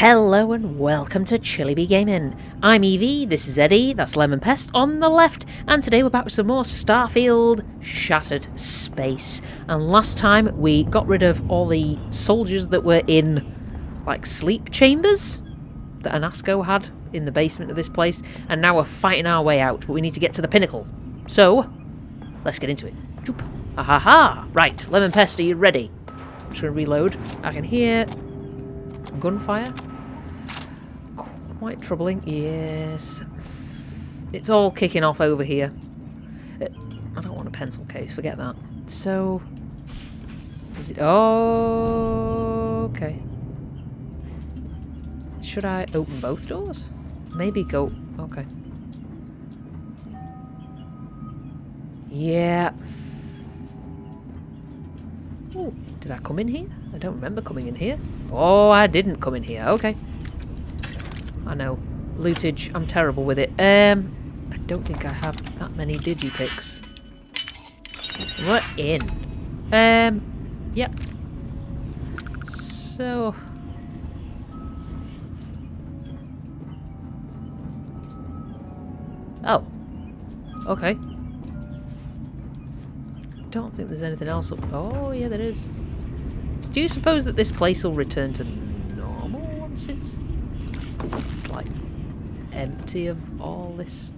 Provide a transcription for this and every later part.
Hello and welcome to Chilly Bee Gaming. I'm Evie, this is Eddie, that's Lemon Pest on the left, and today we're back with some more Starfield Shattered Space. And last time we got rid of all the soldiers that were in, like, sleep chambers that Anasco had in the basement of this place, and now we're fighting our way out, but we need to get to the Pinnacle. So, let's get into it. Ha ha ha! Right, Lemon Pest, are you ready? I'm just going to reload. I can hear gunfire. Quite troubling. Yes. It's all kicking off over here. I don't want a pencil case. Forget that. So, is it... Oh, okay. Should I open both doors? Maybe go... Okay. Yeah. Oh, did I come in here? I don't remember coming in here. Oh, I didn't come in here. Okay. I know. Lootage. I'm terrible with it. I don't think I have that many digipicks. We're in. Yep. So... Oh. Okay. Don't think there's anything else up. Oh yeah, there is. Do you suppose that this place will return to normal once it's like empty of all this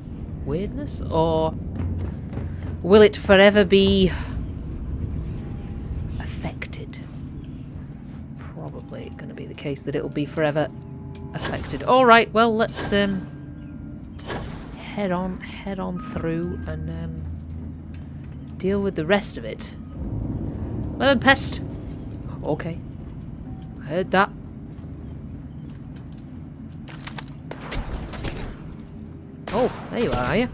weirdness, or will it forever be affected? Probably going to be the case that it'll be forever affected. All right, well let's head on through and deal with the rest of it. Lemon Pest! Okay. I heard that. Oh, there you are, yeah.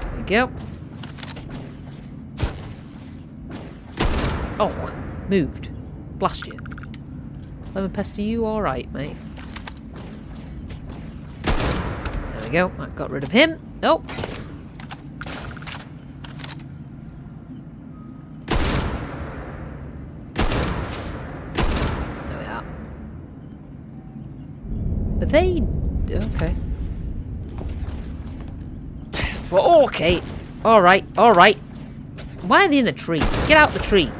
There you go. Oh, moved. Blast you. Lemon Pest, are you alright, mate? Go. I got rid of him. Oh. There we are. Are they... Okay. Well, okay. Alright, alright. Why are they in the tree? Get out the tree.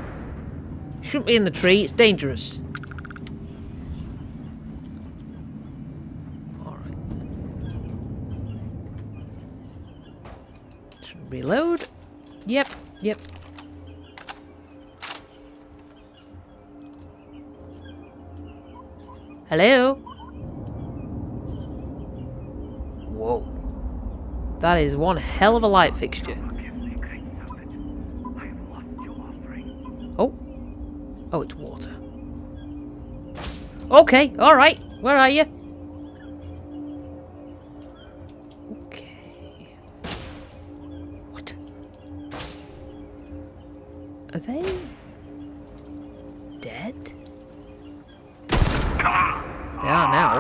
Shouldn't be in the tree. It's dangerous. Reload. Yep, yep. Hello? Whoa. That is one hell of a light fixture. Oh. Oh, it's water. Okay, alright. Where are you? Are they dead? They are now.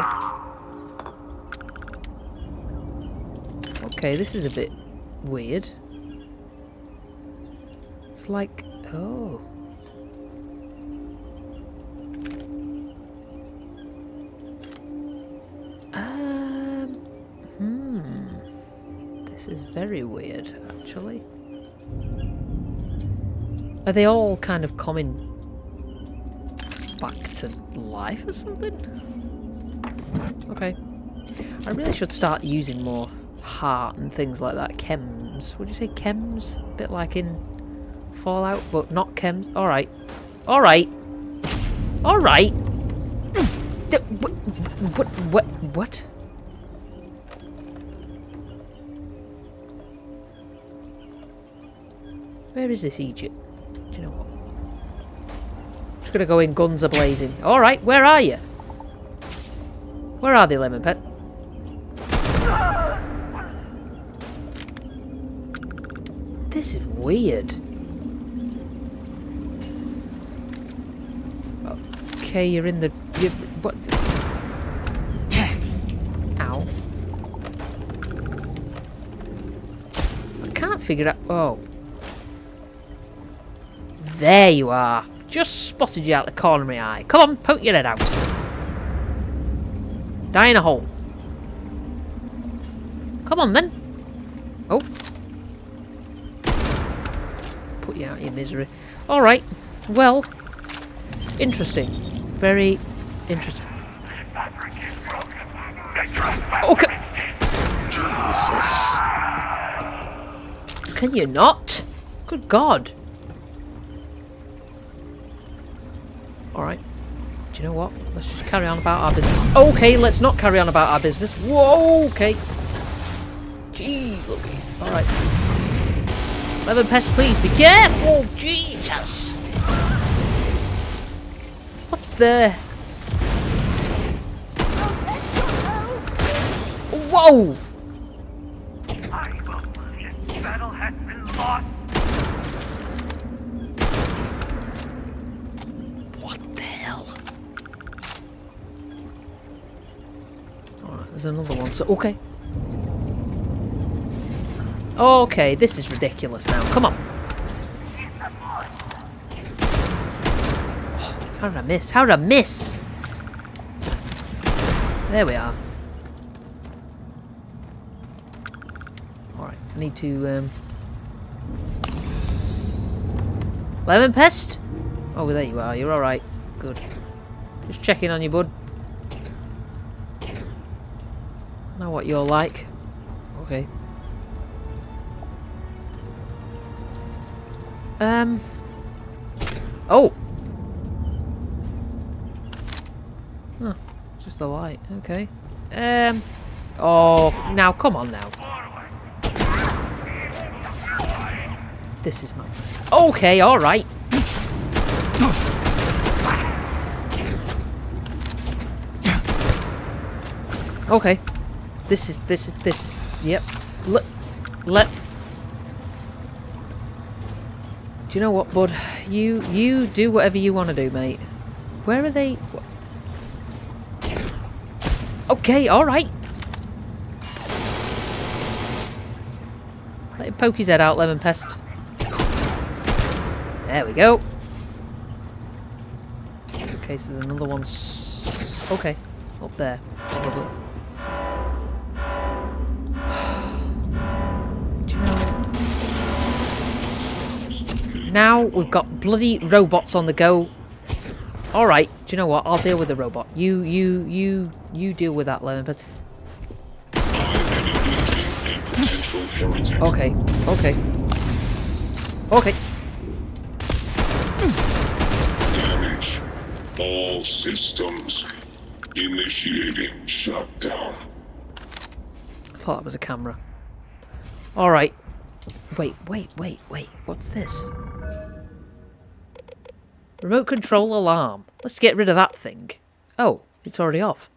Okay, this is a bit weird. It's like, oh. This is very weird, actually. Are they all kind of coming back to life or something? Okay. I really should start using more heart and things like that. Chems. Would you say chems? A bit like in Fallout, but not chems. Alright. Alright. Alright. What? Where is this Egypt? Do you know what? I'm just gonna go in guns a blazing. Alright, where are you? Where are they, Lemon Pet? This is weird. Okay, you're in the... what? Ow. I can't figure out... Oh. There you are. Just spotted you out the corner of my eye. Come on, poke your head out. Die in a hole. Come on then. Oh. Put you out of your misery. Alright. Well. Interesting. Very interesting. Okay. Jesus. Can you not? Good God. Alright. Do you know what? Let's just carry on about our business. Okay, let's not carry on about our business. Whoa, okay. Jeez Louise. Alright. Lemon Pest, please be careful. Jesus. What the? Whoa! Another one, so okay. Okay, this is ridiculous now. Come on. Oh, how did I miss? How did I miss? There we are. Alright, I need to. Lemon Pest? Oh, there you are. You're alright. Good. Just checking on you, bud. Know what you're like. Okay. Oh! Huh. Just the light. Okay. Oh, now come on now. This is madness. Okay, alright. Okay. This is, yep. Look, do you know what, bud? You do whatever you want to do, mate. Where are they? Okay, alright. Let him poke his head out, Lemon Pest. There we go. Okay, so there's another one. Okay, up there. Probably. Now we've got bloody robots on the go. Alright, do you know what? I'll deal with the robot. You deal with that, Lemon Pest. Okay, okay. Okay. Damage. All systems. Initiating shutdown. I thought that was a camera. Alright. Wait. What's this? Remote control alarm. Let's get rid of that thing. Oh, it's already off.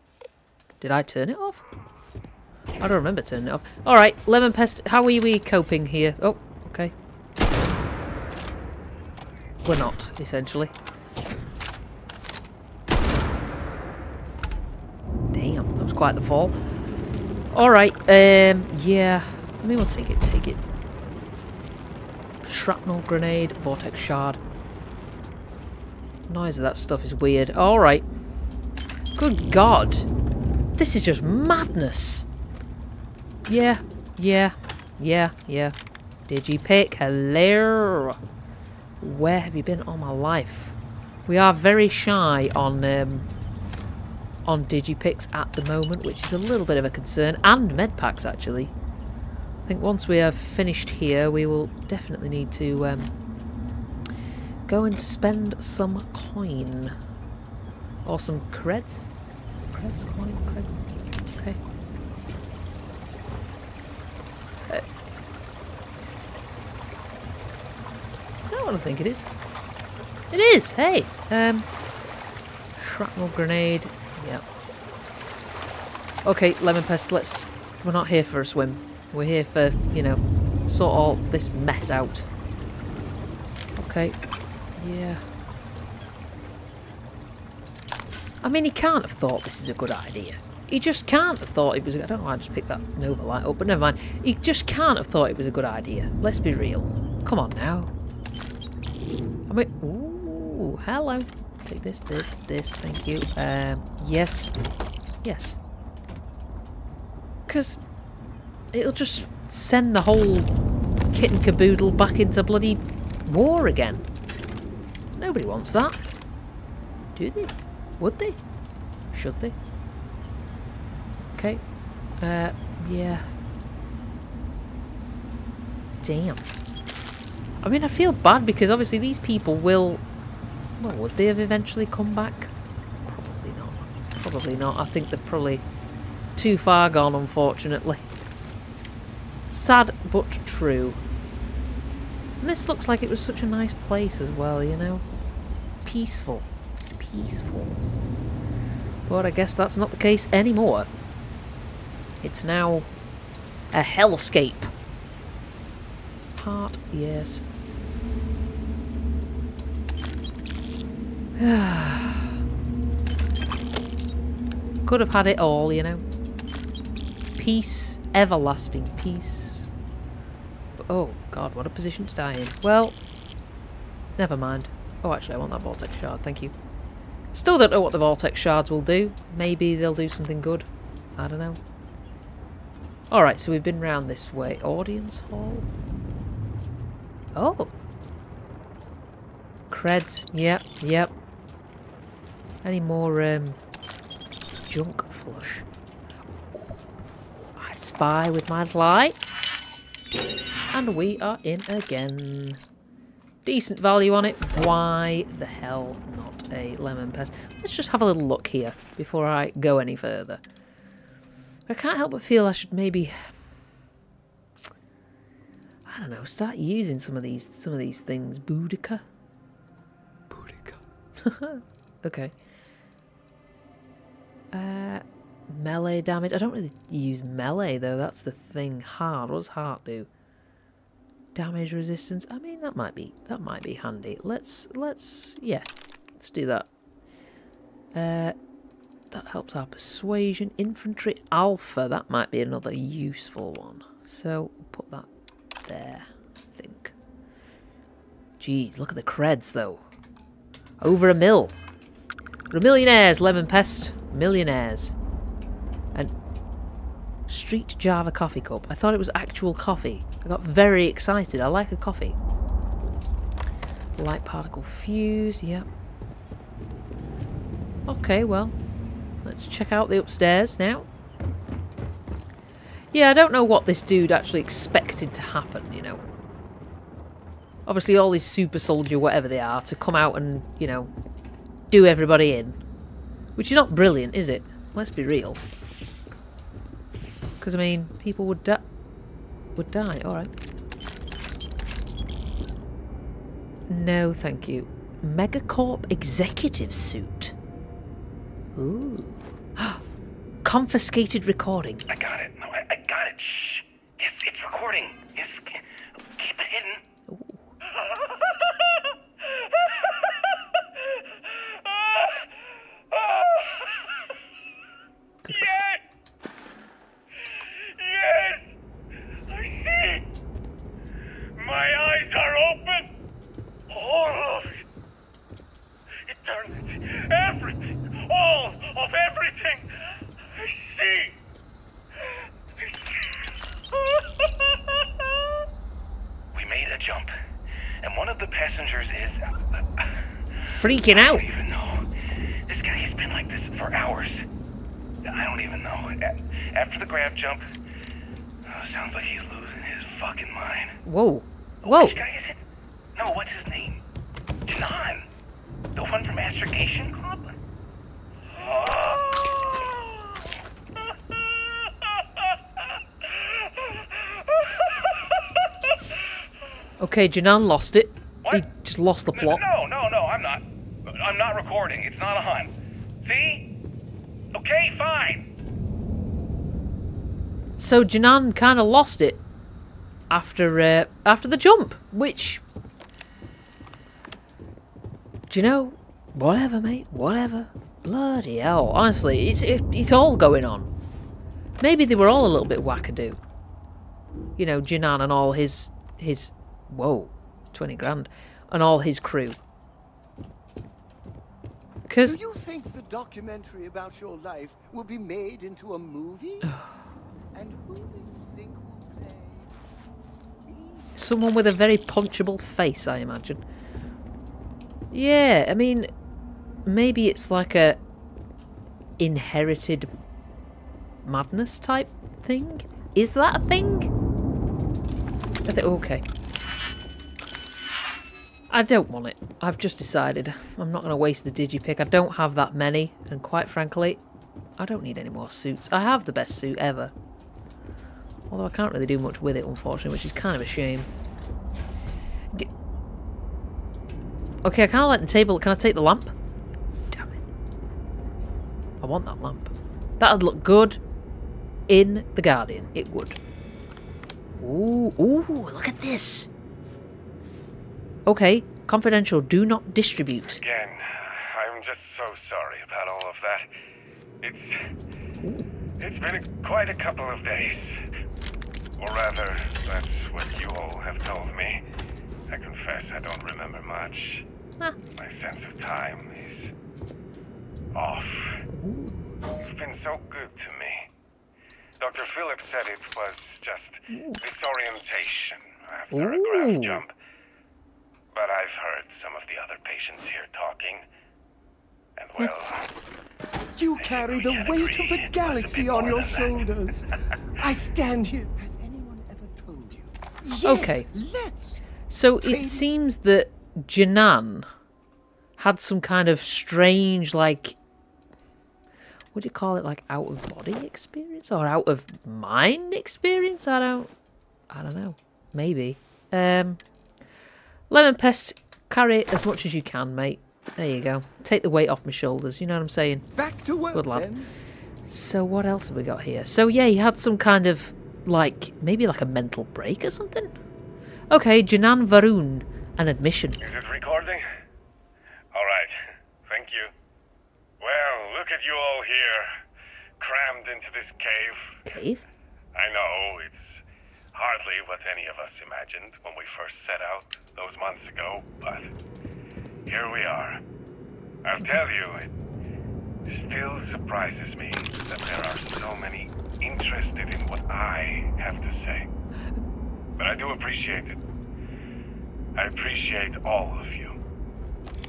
Did I turn it off? I don't remember turning it off. Alright, Lemon Pest, how are we coping here? Oh, okay. We're not, essentially. Damn, that was quite the fall. Alright, yeah. I mean, we'll take it, Shrapnel grenade, vortex shard. Noise of that stuff is weird. Alright. Good God. This is just madness. Yeah. Did you pick? Hello. Where have you been all my life? We are very shy on digipicks at the moment, which is a little bit of a concern. And medpacks, actually. I think once we have finished here, we will definitely need to go and spend some coin. Or some creds? Creds? Okay. Is that what I think it is? It is! Hey! Shrapnel grenade. Yep. Okay, Lemon Pest, let's... We're not here for a swim. We're here for, you know, sort all this mess out. Okay. Yeah. I mean, he can't have thought this is a good idea. He just can't have thought it was... I don't know why I just picked that Nova light up, but never mind. He just can't have thought it was a good idea. Let's be real. Come on now. I mean... Ooh. hello. Take this, this, thank you. Yes. Yes. Because it'll just send the whole kit and caboodle back into bloody war again. Nobody wants that. Do they? Would they? Should they? Okay. Yeah. Damn. I mean, I feel bad because obviously these people will... Well, would they have eventually come back? Probably not. Probably not. I think they're probably too far gone, unfortunately. Sad, but true. And this looks like it was such a nice place as well, you know? Peaceful. Peaceful. But I guess that's not the case anymore. It's now a hellscape. Heart, yes. Could have had it all, you know. Peace, everlasting peace. But, oh god, what a position to die in. Well, never mind. Oh, actually, I want that vortex shard, thank you. Still don't know what the vortex shards will do. Maybe they'll do something good. I don't know. Alright, so we've been round this way. Audience hall? Oh! Creds. Yep, yep. Any more, junk flush? I spy with my eye. And we are in again. Decent value on it. Why the hell not a lemon pest? Let's just have a little look here before I go any further. I can't help but feel I should maybe, I don't know, start using some of these things. Boudica. Boudica. Okay. Melee damage. I don't really use melee though. That's the thing. Hard. What does heart do? Damage resistance. I mean, that might be handy. Let's do that. That helps our persuasion. Infantry alpha, that might be another useful one. So, we'll put that there, I think. Jeez, look at the creds, though. Over a mil. We're millionaires, Lemon Pest. Millionaires. And Street Java coffee cup. I thought it was actual coffee. I got very excited. I like a coffee. Light particle fuse, yep. Okay, well... Let's check out the upstairs now. Yeah, I don't know what this dude actually expected to happen, you know. Obviously all these super soldier, whatever they are, to come out and, you know, do everybody in. Which is not brilliant, is it? Let's be real. Because, I mean, people would die, alright. No, thank you. Megacorp executive suit. Ooh. Confiscated recording. I got it. No, I got it. Shh. It's recording. It's, keep it hidden. Ooh. Good. Yes. Yes. I see it. My eyes are open. All of it. Eternity. Everything. All of everything I see. We made a jump, and one of the passengers is freaking out. I don't even know. This guy has been like this for hours. I don't even know. After the grab jump, oh, sounds like he's losing his fucking mind. Whoa, whoa. Which guy is it? No, what's his name? Janan, the one from Astrogation Club. Okay, Janan lost it. What? He just lost the plot. No, I'm not recording. It's not a hunt. See? Okay, fine. So Janan kind of lost it after the jump, which, do you know, whatever, mate, whatever. Bloody hell, honestly, it's all going on. Maybe they were all a little bit wackadoo. You know, Janan and all his whoa, 20 grand, and all his crew. Because do you think the documentary about your life will be made into a movie? And who do you think will play? Someone with a very punchable face, I imagine. Yeah, I mean, maybe it's like a inherited madness type thing. Is that a thing? I think okay. I don't want it. I've just decided. I'm not going to waste the digipick. I don't have that many, and quite frankly, I don't need any more suits. I have the best suit ever. Although I can't really do much with it, unfortunately, which is kind of a shame. Okay, I kind of like the table. Can I take the lamp? Damn it. I want that lamp. That'd look good in The Guardian. It would. Ooh, ooh, look at this. Okay, confidential, do not distribute. Again, I'm just so sorry about all of that. It's been quite a couple of days. Or rather, that's what you all have told me. I confess I don't remember much. Huh. My sense of time is off. Ooh. You've been so good to me. Dr. Phillips said it was just disorientation after a graph jump. But I've heard some of the other patients here talking, and well... You carry the weight of the galaxy on your shoulders. I stand here. Has anyone ever told you? Yes, okay. Let's so it seems that Janan had some kind of strange, like... Would you call it like out-of-body experience? Or out-of-mind experience? I don't know. Maybe. Lemon Pest, carry it as much as you can, mate. There you go. Take the weight off my shoulders, you know what I'm saying? Back to work, good lad. Then. So what else have we got here? So yeah, he had some kind of, like, maybe like a mental break or something? Okay, Janan Va'ruun, an admission. Is it recording? Alright, thank you. Well, look at you all here, crammed into this cave. Cave? I know, it's... hardly what any of us imagined when we first set out those months ago, but here we are. I'll tell you, it still surprises me that there are so many interested in what I have to say. But I do appreciate it. I appreciate all of you.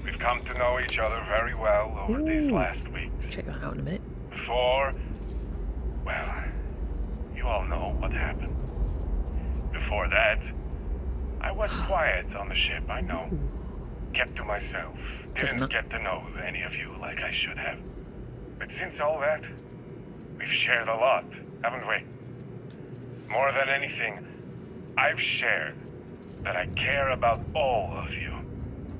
We've come to know each other very well over these last weeks. Check that out in a minute. Before, well, you all know what happened. Before that, I was quiet on the ship, I know. Kept to myself. Didn't get to know any of you like I should have. But since all that, we've shared a lot, haven't we? More than anything, I've shared that I care about all of you.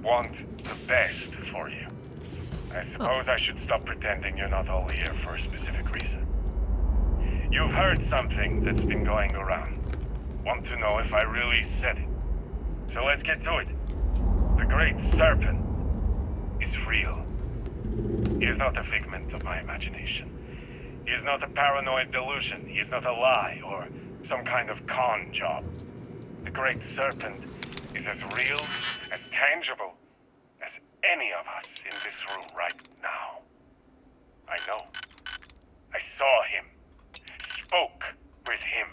Want the best for you. I suppose I should stop pretending you're not all here for a specific reason. You've heard something that's been going around. Want to know if I really said it. So let's get to it. The Great Serpent is real. He is not a figment of my imagination. He is not a paranoid delusion. He is not a lie or some kind of con job. The Great Serpent is as real, as tangible, as any of us in this room right now. I know. I saw him. Spoke with him.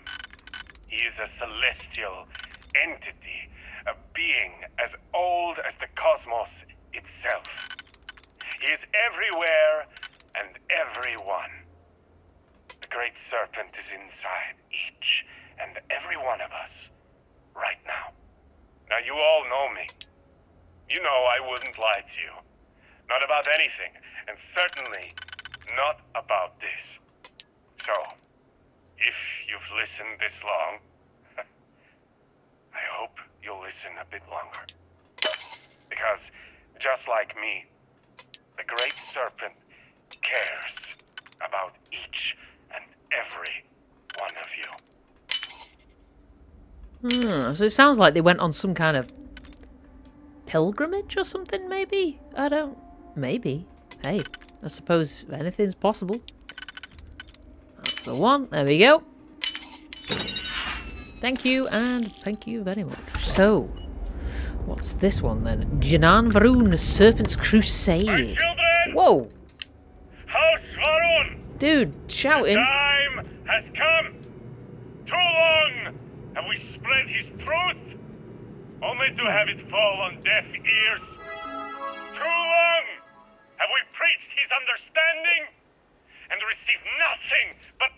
He is a celestial entity, a being as old as the cosmos itself. He is everywhere and everyone. The Great Serpent is inside each and every one of us right now. Now you all know me. You know I wouldn't lie to you. Not about anything, and certainly not about this. So... if you've listened this long, I hope you'll listen a bit longer. Because, just like me, the Great Serpent cares about each and every one of you. So it sounds like they went on some kind of pilgrimage or something, maybe? I don't... maybe. Hey, I suppose anything's possible. The one, there we go. Thank you, and thank you very much. So, what's this one then? Janan Va'ruun, Serpent's Crusade. My children, Whoa! House Va'ruun! Dude, shouting! The time has come! Too long have we spread his truth, only to have it fall on deaf ears. Too long have we preached his understanding and received nothing but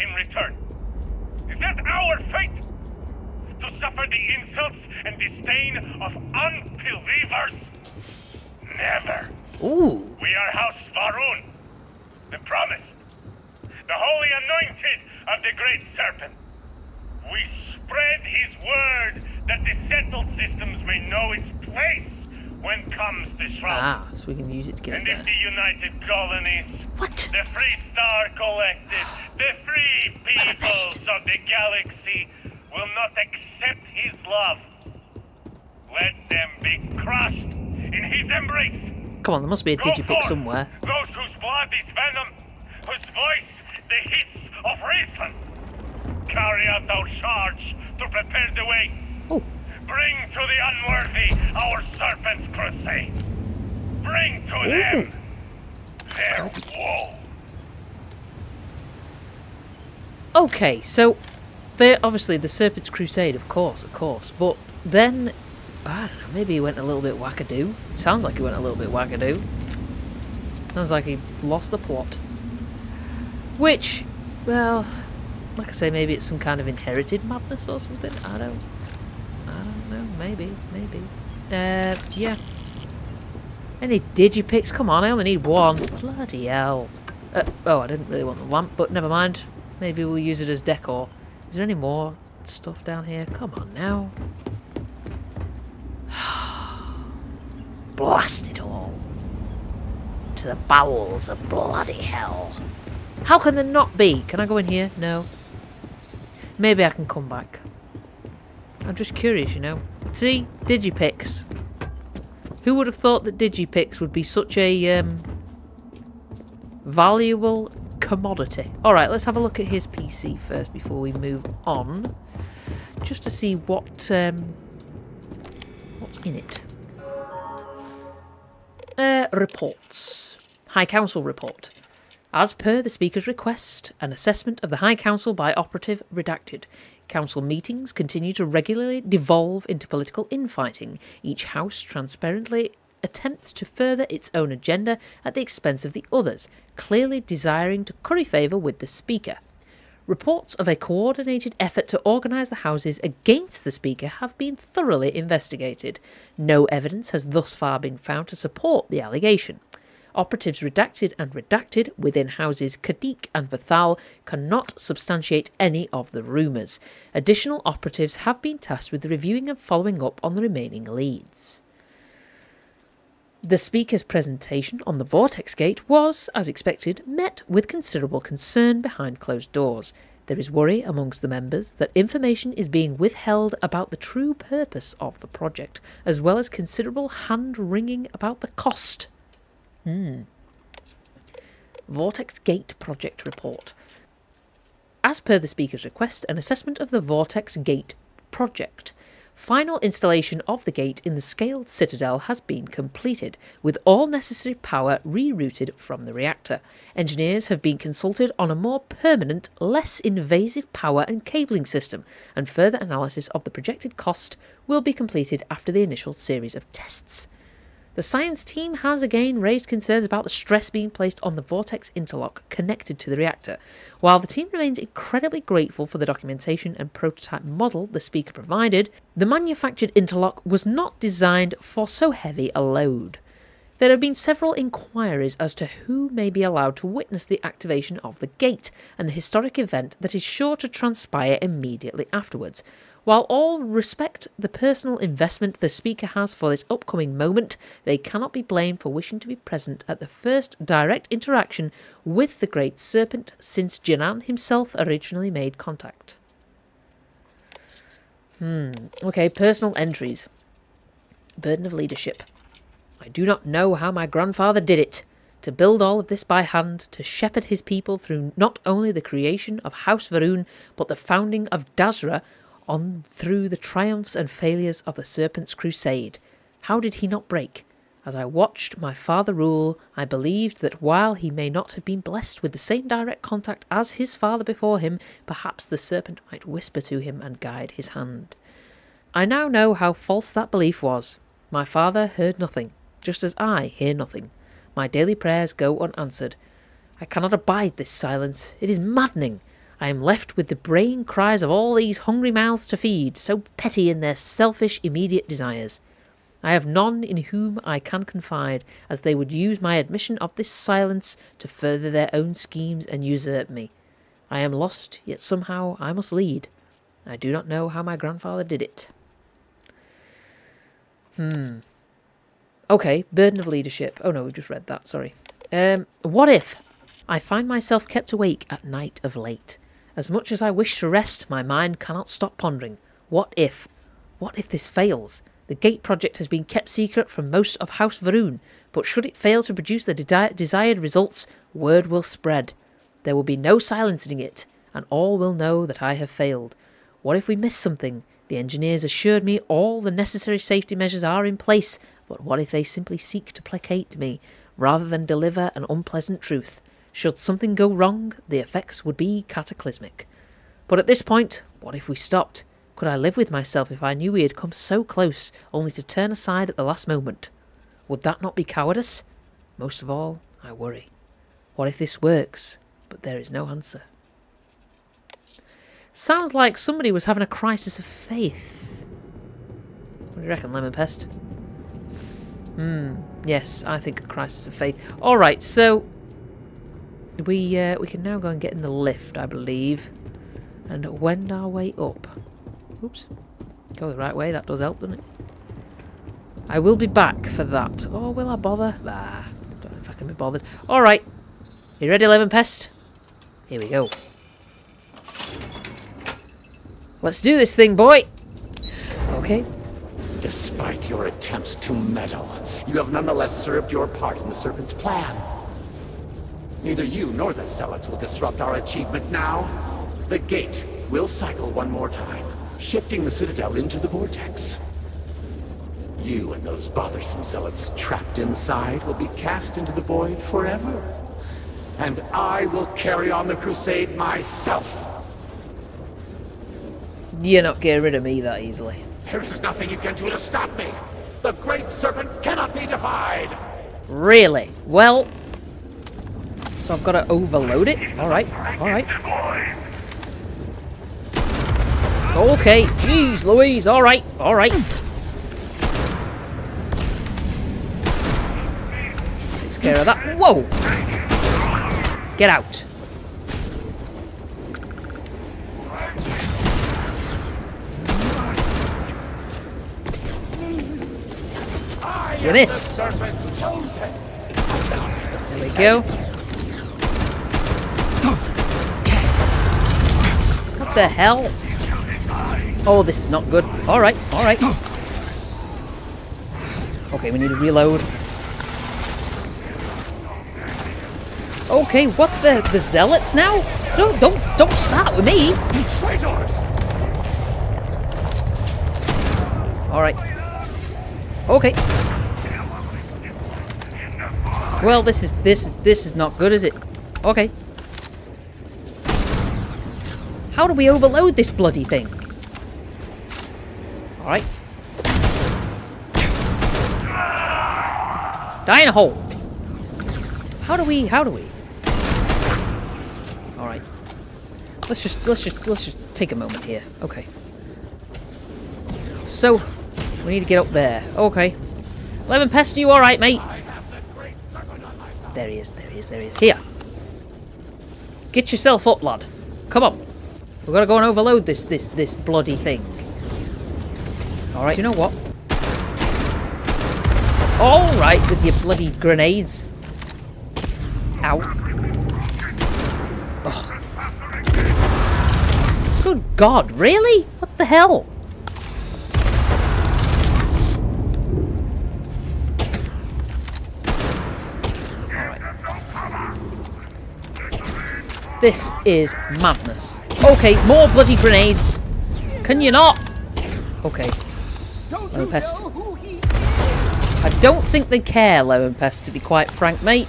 derision in return. Is that our fate? To suffer the insults and disdain of unbelievers? Never. Ooh. We are House Va'ruun, the promised, the holy anointed of the Great Serpent. We spread his word that the settled systems may know its place when comes the shroud. Ah, so we can use it to get and if there. The United Colonies, what? The Free Star Collective, the free peoples of the galaxy will not accept his love, let them be crushed in his embrace. Come on, there must be a digipic somewhere. Those whose blood is venom, whose voice the hiss of reason. Carry out our charge to prepare the way. Ooh. Bring to the unworthy our Serpent's Crusade. Bring to Ooh. Them their woe. Okay, so they're obviously the Serpent's Crusade, of course, but then I don't know, maybe he went a little bit wackadoo. It sounds like he went a little bit wackadoo. Sounds like he lost the plot. Which, well, like I say, maybe it's some kind of inherited madness or something. I don't know. Maybe. Yeah. Any digipics? Come on, I only need one. Bloody hell. Oh, I didn't really want the lamp, but never mind. Maybe we'll use it as decor. Is there any more stuff down here? Come on now. Blast it all to the bowels of bloody hell. How can there not be? Can I go in here? No. Maybe I can come back. I'm just curious, you know. See? Digipics. Who would have thought that digipics would be such a valuable commodity? Alright, let's have a look at his PC first before we move on. Just to see what what's in it. Reports. High Council report. As per the Speaker's request, an assessment of the High Council by operative redacted. Council meetings continue to regularly devolve into political infighting. Each house transparently attempts to further its own agenda at the expense of the others, clearly desiring to curry favour with the Speaker. Reports of a coordinated effort to organise the houses against the Speaker have been thoroughly investigated. No evidence has thus far been found to support the allegation. Operatives redacted and redacted within houses Kadik and Vethol cannot substantiate any of the rumours. Additional operatives have been tasked with reviewing and following up on the remaining leads. The Speaker's presentation on the Vortex Gate was, as expected, met with considerable concern behind closed doors. There is worry amongst the members that information is being withheld about the true purpose of the project, as well as considerable hand-wringing about the cost. Vortex Gate project report. As per the Speaker's request, an assessment of the Vortex Gate project. Final installation of the gate in the Scaled Citadel has been completed, with all necessary power rerouted from the reactor. Engineers have been consulted on a more permanent, less invasive power and cabling system, and further analysis of the projected cost will be completed after the initial series of tests. The science team has again raised concerns about the stress being placed on the vortex interlock connected to the reactor. While the team remains incredibly grateful for the documentation and prototype model the Speaker provided, the manufactured interlock was not designed for so heavy a load. There have been several inquiries as to who may be allowed to witness the activation of the gate and the historic event that is sure to transpire immediately afterwards. While all respect the personal investment the Speaker has for this upcoming moment, they cannot be blamed for wishing to be present at the first direct interaction with the Great Serpent since Janan himself originally made contact. Okay, personal entries. Burden of leadership. I do not know how my grandfather did it. To build all of this by hand, to shepherd his people through not only the creation of House Va'ruun, but the founding of Dazra, on through the triumphs and failures of the Serpent's Crusade. How did he not break? As I watched my father rule, I believed that while he may not have been blessed with the same direct contact as his father before him, perhaps the serpent might whisper to him and guide his hand. I now know how false that belief was. My father heard nothing, just as I hear nothing. My daily prayers go unanswered. I cannot abide this silence. It is maddening. I am left with the braying cries of all these hungry mouths to feed, so petty in their selfish, immediate desires. I have none in whom I can confide, as they would use my admission of this silence to further their own schemes and usurp me. I am lost, yet somehow I must lead. I do not know how my grandfather did it. Okay, burden of leadership. Oh no, we've just read that, sorry. What if I find myself kept awake at night of late? As much as I wish to rest, my mind cannot stop pondering. What if? What if this fails? The Gate project has been kept secret from most of House Va'ruun, but should it fail to produce the desired results, word will spread. There will be no silencing it, and all will know that I have failed. What if we miss something? The engineers assured me all the necessary safety measures are in place, but what if they simply seek to placate me, rather than deliver an unpleasant truth? Should something go wrong, the effects would be cataclysmic. But at this point, what if we stopped? Could I live with myself if I knew we had come so close, only to turn aside at the last moment? Would that not be cowardice? Most of all, I worry. What if this works, but there is no answer? Sounds like somebody was having a crisis of faith. What do you reckon, Lemon Pest? Yes, I think a crisis of faith. All right, so we can now go and get in the lift, I believe, and wend our way up. Oops, go the right way. That does help, doesn't it? I will be back for that. Or will I bother? Nah, don't know if I can be bothered. All right, you ready, Lemon Pest? Here we go. Let's do this thing, boy! Okay. Despite your attempts to meddle, you have nonetheless served your part in the Serpent's plan. Neither you nor the zealots will disrupt our achievement now. The Gate will cycle one more time, shifting the Citadel into the Vortex. You and those bothersome zealots trapped inside will be cast into the void forever. And I will carry on the crusade myself! You're not getting rid of me that easily. There is nothing you can do to stop me! The Great Serpent cannot be defied! Really? Well, so I've got to overload it? Alright, alright. Okay, jeez Louise, alright, alright. Takes care of that. Whoa! Get out. You missed. There we go. What the hell? Oh, this is not good. All right, all right. Okay, we need to reload. Okay, what the zealots now? No, don't start with me. All right. Okay. Well, this is not good, is it? Okay. How do we overload this bloody thing? All right. Die in a hole. How do we? All right. Let's just take a moment here. Okay. So we need to get up there. Okay. Lemon Pest, you all right, mate? There he is, there he is, there he is. Here. Get yourself up, lad. Come on. We've got to go and overload this bloody thing. Alright, you know what? Alright, with your bloody grenades. Ow. Ugh. Good God, really? What the hell? This is madness. Okay, more bloody grenades. Can you not? Okay. Lemon Pest. I don't think they care, Lemon Pest, to be quite frank, mate.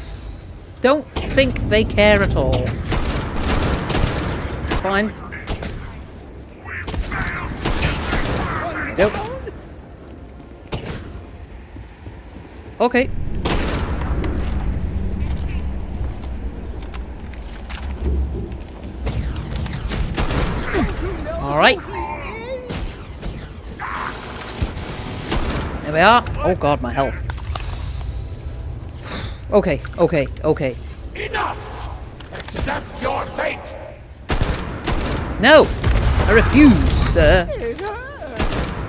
Don't think they care at all. It's fine. Nope. Okay. Alright. There we are. Oh god, my health. Okay, okay, okay. Enough! Accept your fate! No! I refuse, sir.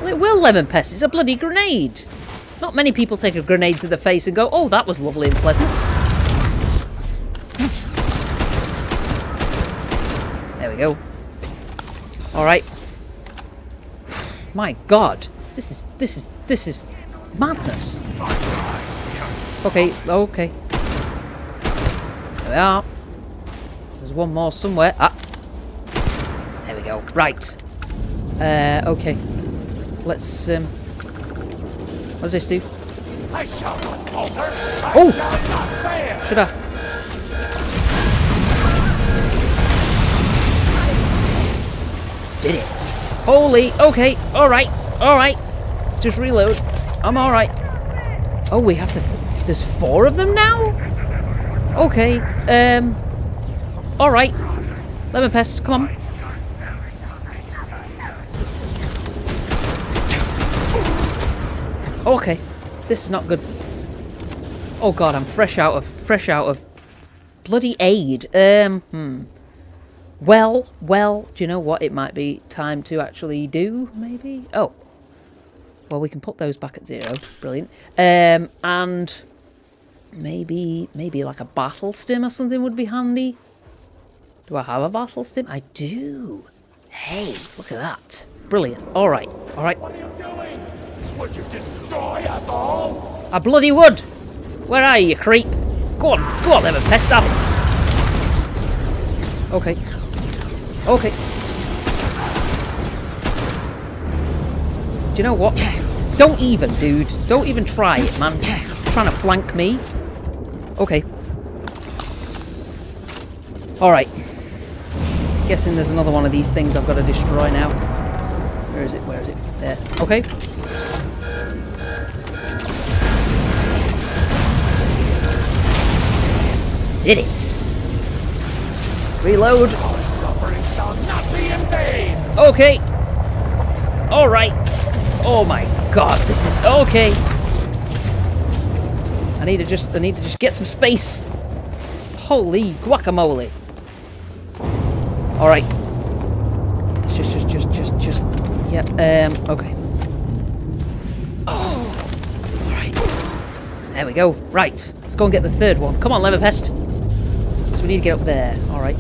Well, it will, Lemon Pest. It's a bloody grenade. Not many people take a grenade to the face and go, oh, that was lovely and pleasant. There we go. Alright. My god. This is madness. Okay, okay. There we are. There's one more somewhere. Ah. There we go. Right. Okay. Let's, what does this do? I shall not falter. Oh! Should I? Did it. Holy, okay, alright, alright. Just reload. I'm alright. Oh, we have to... There's 4 of them now? Okay, alright. Lemon Pest, come on. Okay, this is not good. Oh god, I'm fresh out of bloody aid. Well, do you know what? It might be time to actually do, maybe? Oh. Well, we can put those back at 0. Brilliant. And maybe like a battle stim or something would be handy. Do I have a battle stim? I do. Hey, look at that. Brilliant. Alright, alright. What are you doing? Would you destroy us all? I bloody would. Where are you, creep? Go on, Lemon Pest, have it. Okay. Okay. Do you know what? Don't even, dude. Don't even try it, man. You're trying to flank me. Okay. Alright. Guessing there's another one of these things I've got to destroy now. Where is it? Where is it? There. Okay. Did it. Reload. Our suffering shall not be in vain. Okay. All right. Oh my god, this is okay. I need to just get some space. Holy guacamole. All right. Let's just yep. Okay. Oh. All right. There we go. Right. Let's go and get the third one. Come on, Lemon Pest. So we need to get up there. All right.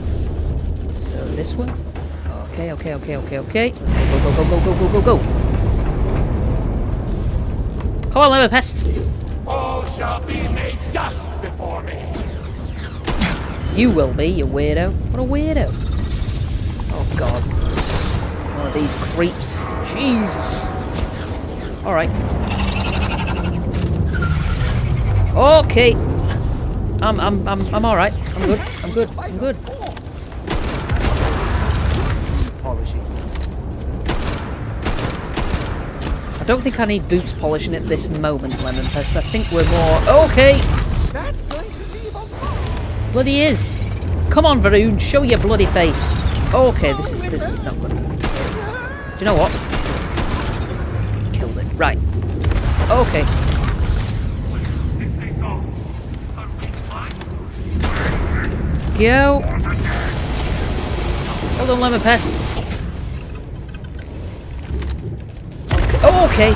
So this one. Okay, okay, okay, okay, okay. Let's go, go, go, go, go, go, go, go. Come on, Lemon Pest. All shall be made dust before me. You will be, you weirdo. What a weirdo. Oh god. One of these creeps. Jesus. All right. Okay. I'm all right. I'm good. I'm good. I'm good. Polishing. I don't think I need boots polishing at this moment, Lemon Pest. I think we're more okay. That's going to be bloody is. Come on, Va'ruun, show your bloody face. Okay, this is not good. Do you know what? Killed it. Right. Okay. Yo! Hold on, Lemon Pest. Okay. Oh, okay.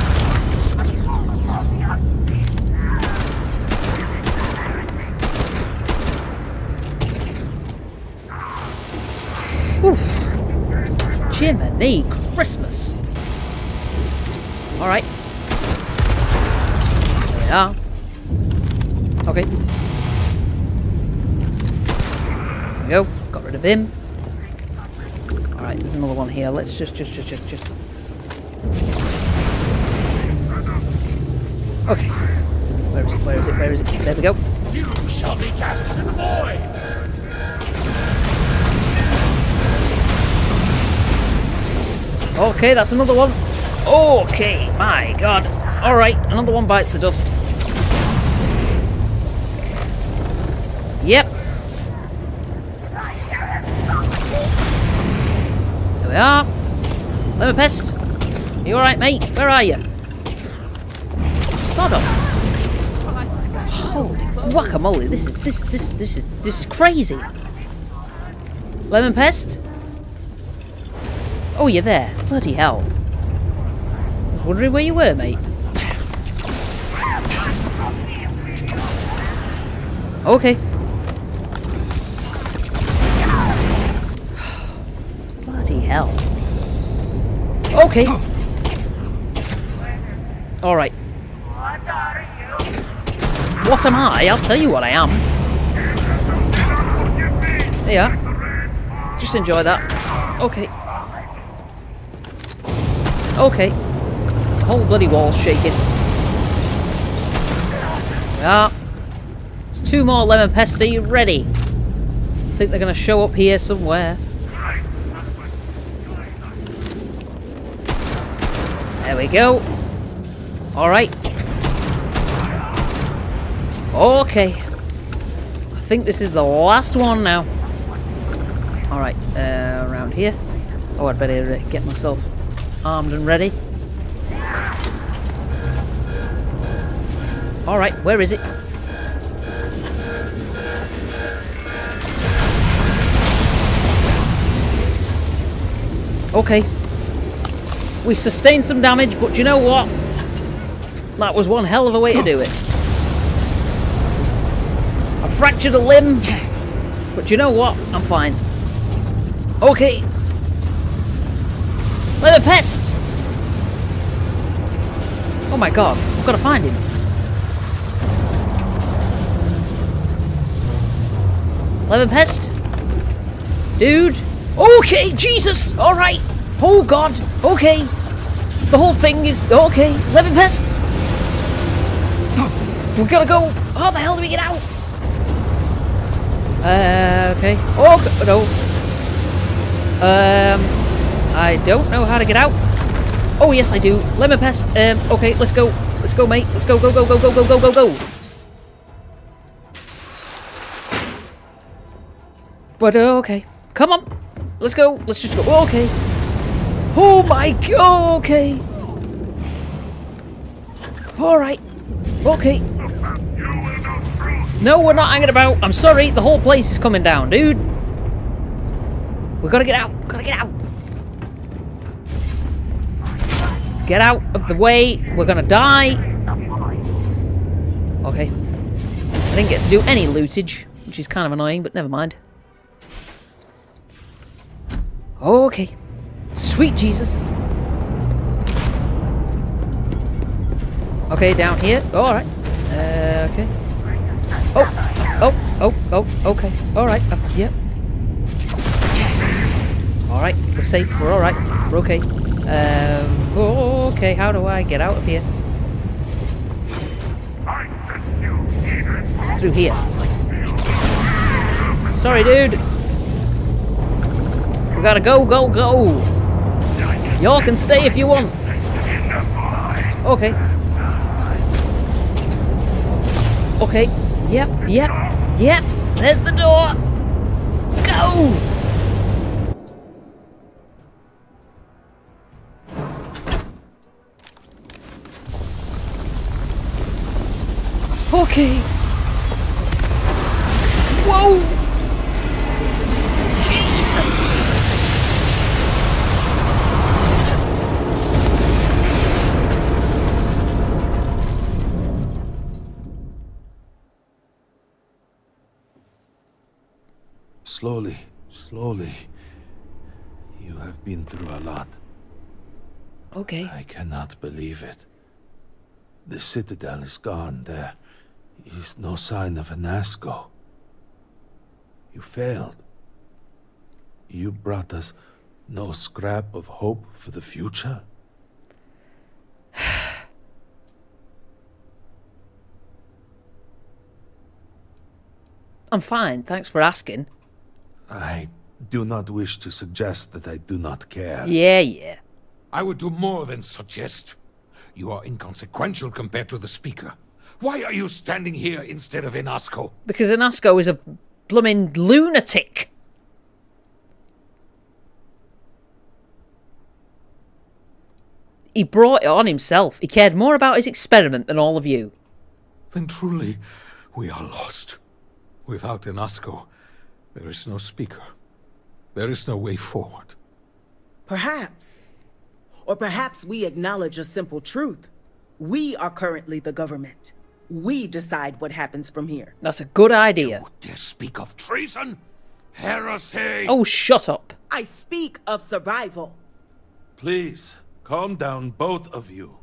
Oof. Jiminy Christmas. All right. There we are. Okay. Go. Got rid of him. All right, there's another one here. Let's just. Okay. Where is it? Where is it? Where is it? There we go. You shall be cast into the void. Okay, that's another one. Okay, my god. Alright, another one bites the dust. Yep. There we are. Lemon Pest. Are you alright, mate? Where are you? Sod off. Holy guacamole, this is crazy. Lemon Pest? Oh, you're there. Bloody hell. I was wondering where you were, mate. Okay. Bloody hell. Okay. Alright. What am I? I'll tell you what I am. There you are. Just enjoy that. Okay. Okay. The whole bloody wall's shaking. Yeah. It's two more Lemon Pests. Are you ready? I think they're going to show up here somewhere. There we go. Alright. Okay. I think this is the last one now. Alright. Around here. Oh, I'd better get myself armed and ready. Alright, where is it? Okay. We sustained some damage, but you know what? That was one hell of a way to do it. I fractured a limb, but you know what? I'm fine. Okay. Lemon Pest! Oh my god, I've got to find him. Lemon Pest? Dude? Okay, Jesus! Alright! Oh god, okay! The whole thing is... okay, Lemon Pest! We gotta go! How the hell do we get out? Okay. Oh, no. I don't know how to get out. Oh, yes, I do. Lemon Pest. Okay, let's go. Let's go, mate. Let's go, go, go, go, go, go, go, go, go. But, okay. Come on. Let's go. Let's just go. Okay. Oh, my God. Okay. All right. Okay. No, we're not hanging about. I'm sorry. The whole place is coming down, dude. We've got to get out. Got to get out. Get out of the way. We're gonna die. Okay. I didn't get to do any lootage, which is kind of annoying, but never mind. Okay. Sweet Jesus. Okay, down here. Oh, alright. Okay. Oh, okay. Alright. Yep. Yeah. Alright, we're safe. We're alright. We're okay. Okay, how do I get out of here? Through here. Sorry, dude. We gotta go, go, go. Y'all can stay if you want. Okay. Okay. Yep, yep, yep. There's the door. Go! Okay. Whoa! Jesus! Slowly, slowly. You have been through a lot. Okay. I cannot believe it. The Citadel is gone. There is no sign of Anasco. You failed. You brought us no scrap of hope for the future. I'm fine, thanks for asking. I do not wish to suggest that I do not care. Yeah. I would do more than suggest. You are inconsequential compared to the speaker. Why are you standing here instead of Anasco? Because Anasco is a blooming lunatic. He brought it on himself. He cared more about his experiment than all of you. Then truly, we are lost. Without Anasco, there is no speaker. There is no way forward. Perhaps. Or perhaps we acknowledge a simple truth. We are currently the government. We decide what happens from here. That's a good idea. You dare speak of treason? Heresy! Oh, shut up. I speak of survival. Please, calm down, both of you.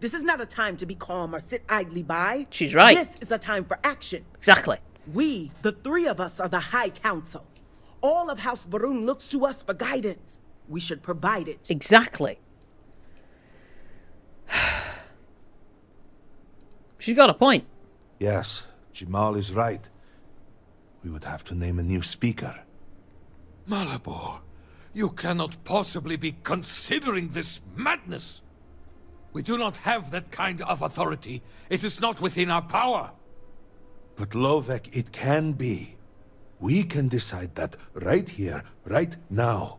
This is not a time to be calm or sit idly by. She's right. This is a time for action. Exactly. We, the three of us, are the High Council. All of House Va'ruun looks to us for guidance. We should provide it. Exactly. She's got a point. Yes, Jamal is right. We would have to name a new speaker. Malabor, you cannot possibly be considering this madness. We do not have that kind of authority. It is not within our power. But Lovek, it can be. We can decide that right here, right now.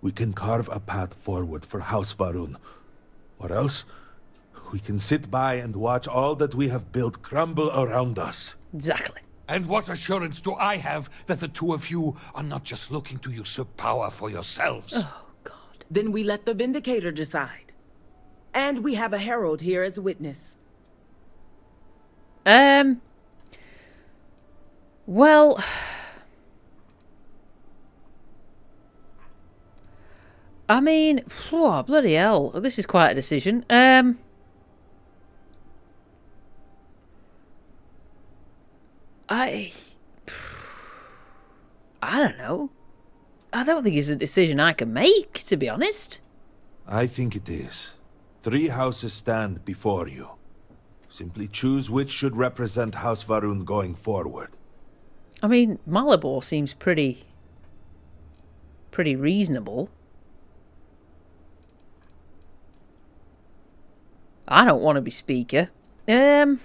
We can carve a path forward for House Va'ruun. Or else, we can sit by and watch all that we have built crumble around us. Exactly. And what assurance do I have that the two of you are not just looking to usurp power for yourselves? Oh, God. Then we let the Vindicator decide. And we have a herald here as a witness. Well... I mean, oh, bloody hell. This is quite a decision. I don't know. I don't think it's a decision I can make, to be honest. I think it is. Three houses stand before you. Simply choose which should represent House Va'ruun going forward. I mean, Malabor seems pretty reasonable. I don't want to be speaker. Obviously,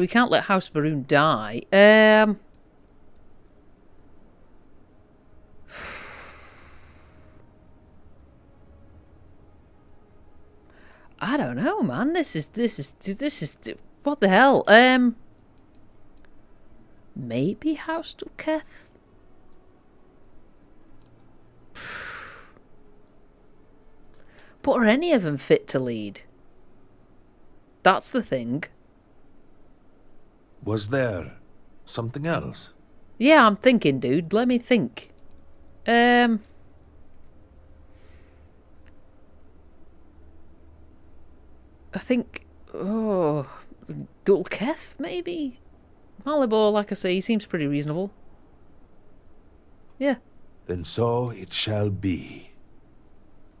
we can't let House Va'ruun die. I don't know, man. This is what the hell? Maybe House Dulkef? But are any of them fit to lead? That's the thing. Was there something else? Yeah, I'm thinking, dude. Let me think. I think... Oh... Dulkef, maybe? Malabor, like I say, he seems pretty reasonable. Yeah. Then so it shall be.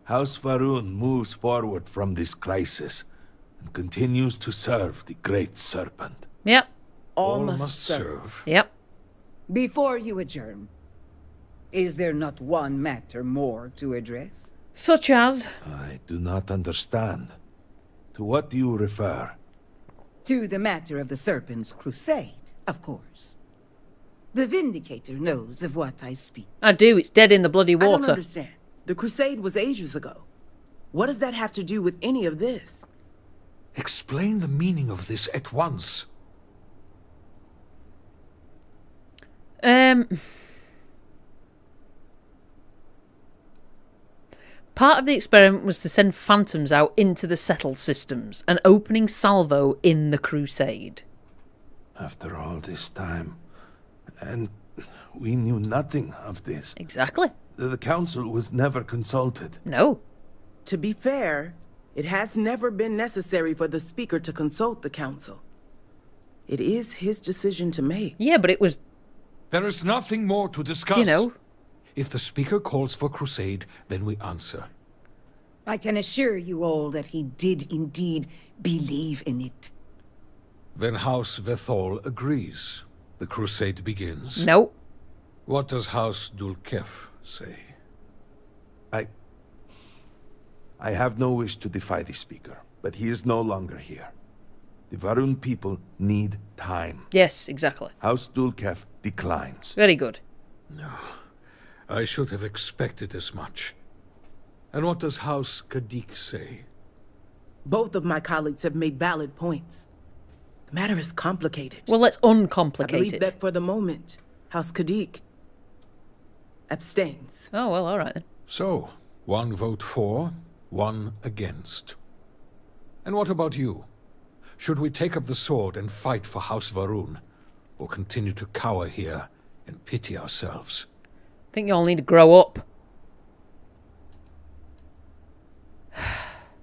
House Va'ruun moves forward from this crisis and continues to serve the Great Serpent. Yep. All must serve. Yep. Before you adjourn, is there not one matter more to address? Such as? I do not understand. To what do you refer? To the matter of the Serpent's Crusade, of course. The Vindicator knows of what I speak. I do. It's dead in the bloody water. I don't understand. The crusade was ages ago. What does that have to do with any of this? Explain the meaning of this at once. Part of the experiment was to send phantoms out into the settled systems, an opening salvo in the crusade. After all this time, and we knew nothing of this. Exactly. The council was never consulted. No. To be fair, it has never been necessary for the speaker to consult the council. It is his decision to make. Yeah, but it was... There is nothing more to discuss. You know. If the speaker calls for crusade, then we answer. I can assure you all that he did indeed believe in it. Then House Vethol agrees. The crusade begins. Nope. What does House Dulkef say? I have no wish to defy the speaker, but he is no longer here. The Va'ruun people need time. Yes, exactly. House Dulkef declines. Very good. No. I should have expected as much. And what does House Kadik say? Both of my colleagues have made valid points. The matter is complicated. Well, let's uncomplicate it. I believe that for the moment, House Kadik abstains. Oh, well, all right then. So, one vote for, one against. And what about you? Should we take up the sword and fight for House Va'ruun, or continue to cower here and pity ourselves? I think you all need to grow up.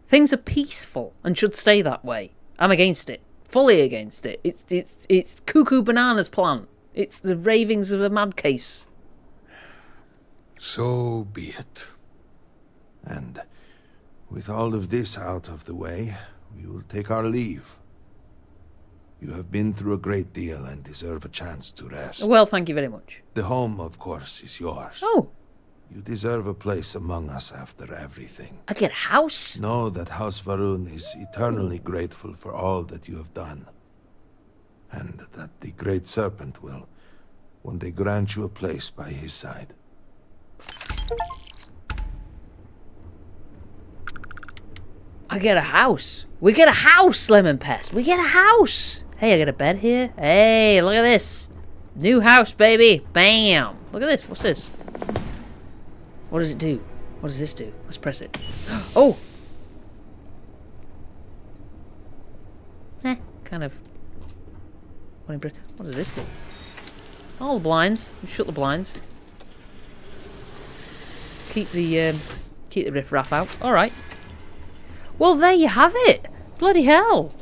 Things are peaceful and should stay that way. I'm against it. Fully against it. It's Cuckoo Banana's plan. It's the ravings of a mad case. So be it. And with all of this out of the way, we will take our leave. You have been through a great deal and deserve a chance to rest. Well, thank you very much. The home, of course, is yours. Oh. You deserve a place among us after everything. I get a house? Know that House Va'ruun is eternally grateful for all that you have done. And that the Great Serpent will one day grant you a place by his side. I get a house. We get a house, Lemon Pest. We get a house. Hey, I get a bed here. Hey, look at this. New house, baby. Bam. Look at this. What's this? What does it do? What does this do? Let's press it. Oh! Kind of. What does this do? Oh, the blinds. Shut the blinds. Keep the riffraff out. Alright. Well, there you have it! Bloody hell!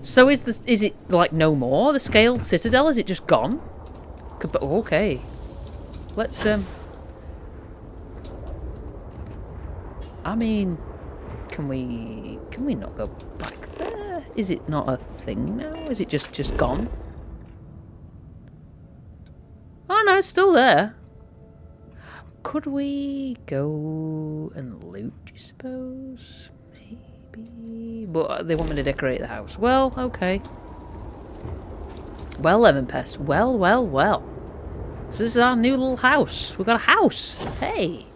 So is it, like, no more? The Scaled Citadel? Is it just gone? Okay. Let's, I mean, can we not go back there? Is it not a thing now? Is it just gone? Oh no, it's still there. Could we go and loot, you suppose? Maybe. But they want me to decorate the house. Well, okay. Well, Lemon Pest. Well, well, well. So this is our new little house. We've got a house. Hey.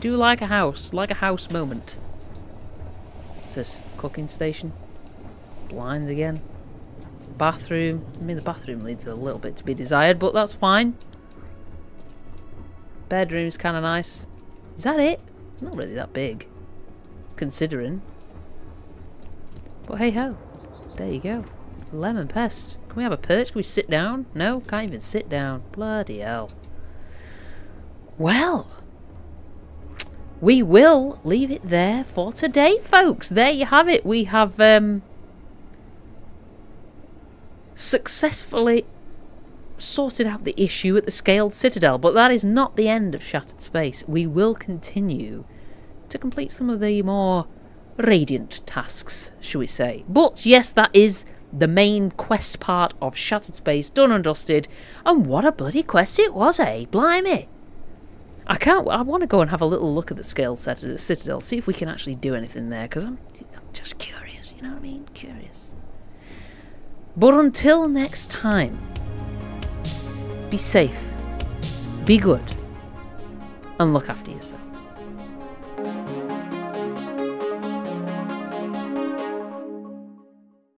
Do like a house moment. What's this? Cooking station. Blinds again. Bathroom. I mean, the bathroom leads a little bit to be desired, but that's fine. Bedroom's kind of nice. Is that it? Not really that big. Considering. But hey ho. There you go. Lemon Pest. Can we have a perch? Can we sit down? No, can't even sit down. Bloody hell. Well, we will leave it there for today, folks. There you have it. We have successfully sorted out the issue at the Scaled Citadel, but that is not the end of Shattered Space. We will continue to complete some of the more radiant tasks, shall we say. But yes, that is the main quest part of Shattered Space, done and dusted. And what a bloody quest it was, eh? Blimey! I want to go and have a little look at the Scaled Citadel, see if we can actually do anything there, because I'm just curious, you know what I mean? Curious. But until next time, be safe, be good, and look after yourself.